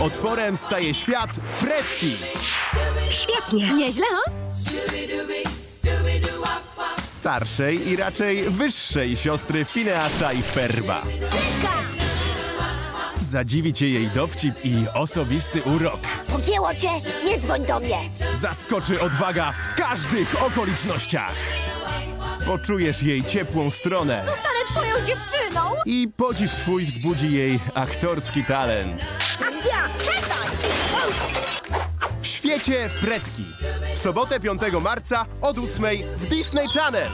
Otworem staje świat Fretki. Świetnie! Nieźle, o? Starszej i raczej wyższej siostry Fineasza i Ferba. Fretka! Zadziwi cię jej dowcip i osobisty urok. Pogięło cię? Nie dzwoń do mnie! Zaskoczy odwaga w każdych okolicznościach. Poczujesz jej ciepłą stronę. Zostanę twoją dziewczyną! I podziw twój wzbudzi jej aktorski talent. Akcja! Przestań! W świecie Fretki. W sobotę 5 marca od 8 w Disney Channel.